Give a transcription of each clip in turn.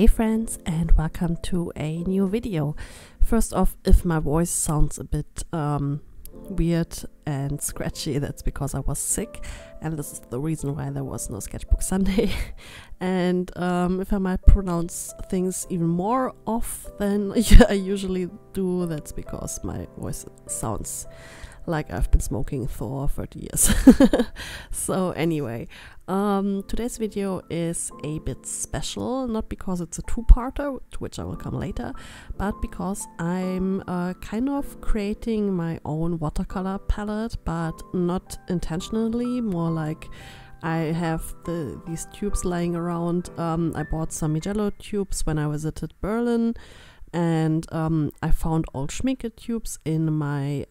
Hey friends, and welcome to a new video. First off, if my voice sounds a bit weird and scratchy, that's because I was sick, and this is the reason why there was no Sketchbook Sunday. And if I might pronounce things even more off than I usually do, that's because my voice sounds like I've been smoking for 30 years. So anyway, today's video is a bit special, not because it's a two-parter, to which I will come later, but because I'm kind of creating my own watercolor palette, but not intentionally, more like I have these tubes lying around. I bought some Mijello tubes when I visited Berlin, and I found old Schmincke tubes in my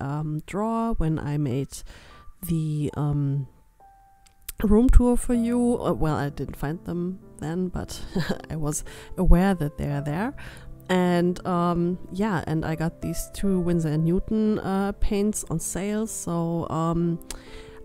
drawer when I made the room tour for you. Well, I didn't find them then, but I was aware that they are there. And yeah, and I got these two Winsor & Newton paints on sale, so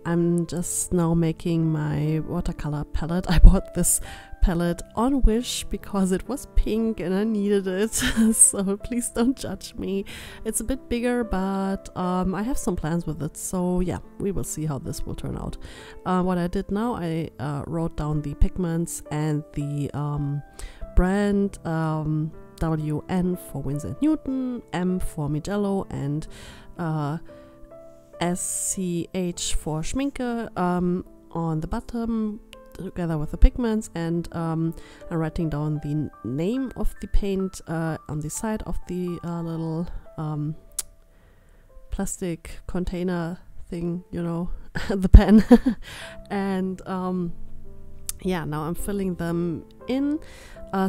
I'm just now making my watercolor palette. I bought this palette on Wish because it was pink and I needed it, so please don't judge me. It's a bit bigger, but I have some plans with it, so yeah, we will see how this will turn out. What I did now, I wrote down the pigments and the brand, WN for Winsor & Newton, M for Mijello, and SCH for Schmincke on the bottom, together with the pigments, and I'm writing down the name of the paint on the side of the little plastic container thing, you know, the pen. And yeah, now I'm filling them in.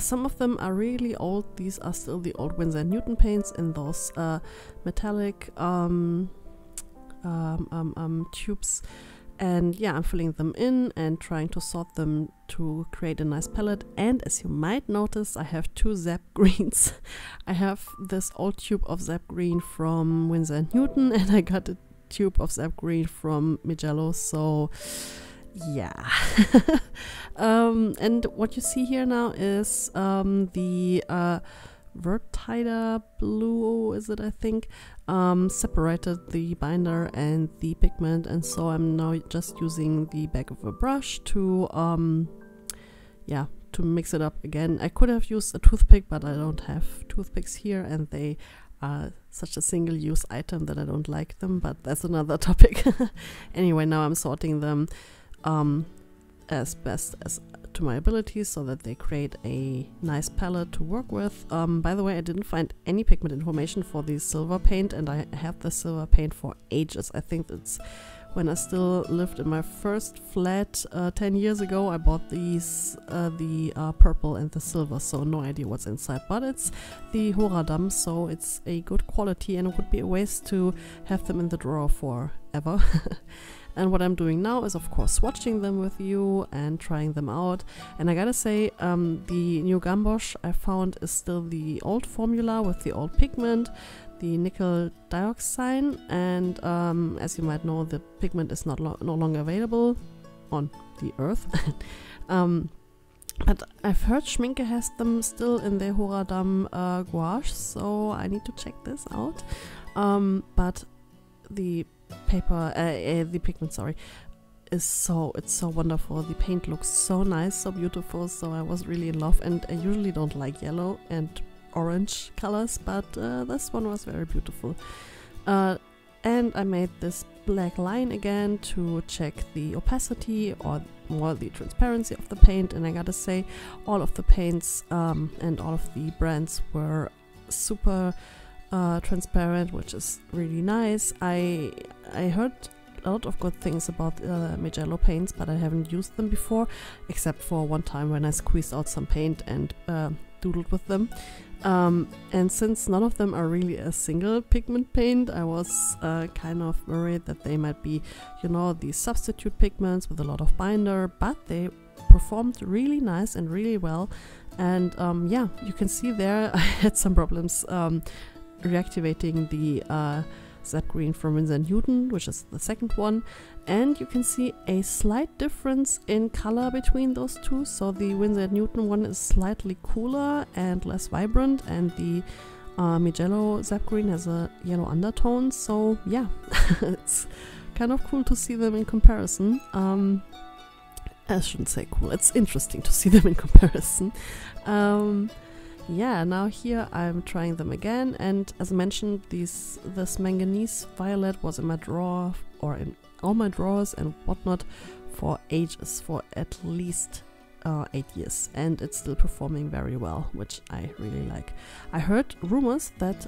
Some of them are really old. These are still the old Winsor & Newton paints in those metallic tubes. And yeah, I'm filling them in and trying to sort them to create a nice palette. And as you might notice, I have two Zap Greens. I have this old tube of Zap Green from Winsor & Newton, and I got a tube of Zap Green from Mijello, so yeah. And what you see here now is the Vertider blue, is it, I think, separated the binder and the pigment, and so I'm now just using the back of a brush to yeah, to mix it up again. I could have used a toothpick, but I don't have toothpicks here, and they are such a single-use item that I don't like them, but that's another topic. Anyway, now I'm sorting them as best as to my abilities so that they create a nice palette to work with. By the way, I didn't find any pigment information for the silver paint, and I have the silver paint for ages. I think it's when I still lived in my first flat 10 years ago, I bought these, the purple and the silver, so no idea what's inside, but it's the Horadam, so it's a good quality, and it would be a waste to have them in the drawer forever. And what I'm doing now is, of course, swatching them with you and trying them out. And I gotta say, the new Gambosch I found is still the old formula with the old pigment, the nickel dioxide. And as you might know, the pigment is no longer available on the earth. But I've heard Schmincke has them still in their Horadam gouache, so I need to check this out. But the paper, the pigment, sorry, is it's so wonderful. The paint looks so nice, so beautiful, so I was really in love. And I usually don't like yellow and orange colors, but this one was very beautiful. And I made this black line again to check the opacity, or more the transparency of the paint. And I gotta say, all of the paints and all of the brands were super transparent, which is really nice. I heard a lot of good things about Mijello paints, but I haven't used them before, except for one time when I squeezed out some paint and doodled with them. And since none of them are really a single pigment paint, I was kind of worried that they might be, you know, these substitute pigments with a lot of binder, but they performed really nice and really well. And yeah, you can see there I had some problems reactivating the Zap Green from Winsor & Newton, which is the second one. And you can see a slight difference in color between those two. So the Winsor & Newton one is slightly cooler and less vibrant, and the Mijello Zap Green has a yellow undertone. So yeah, it's kind of cool to see them in comparison. I shouldn't say cool, it's interesting to see them in comparison. Yeah, now here I'm trying them again, and as mentioned, this manganese violet was in my drawer, or in all my drawers and whatnot, for ages, for at least 8 years, and it's still performing very well, which I really like. I heard rumors that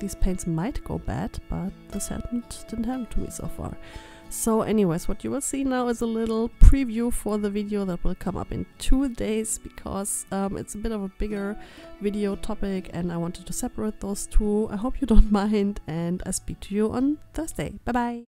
these paints might go bad, but this didn't happen to me so far. So anyways, what you will see now is a little preview for the video that will come up in 2 days, because it's a bit of a bigger video topic and I wanted to separate those two. I hope you don't mind, and I speak to you on Thursday. Bye bye!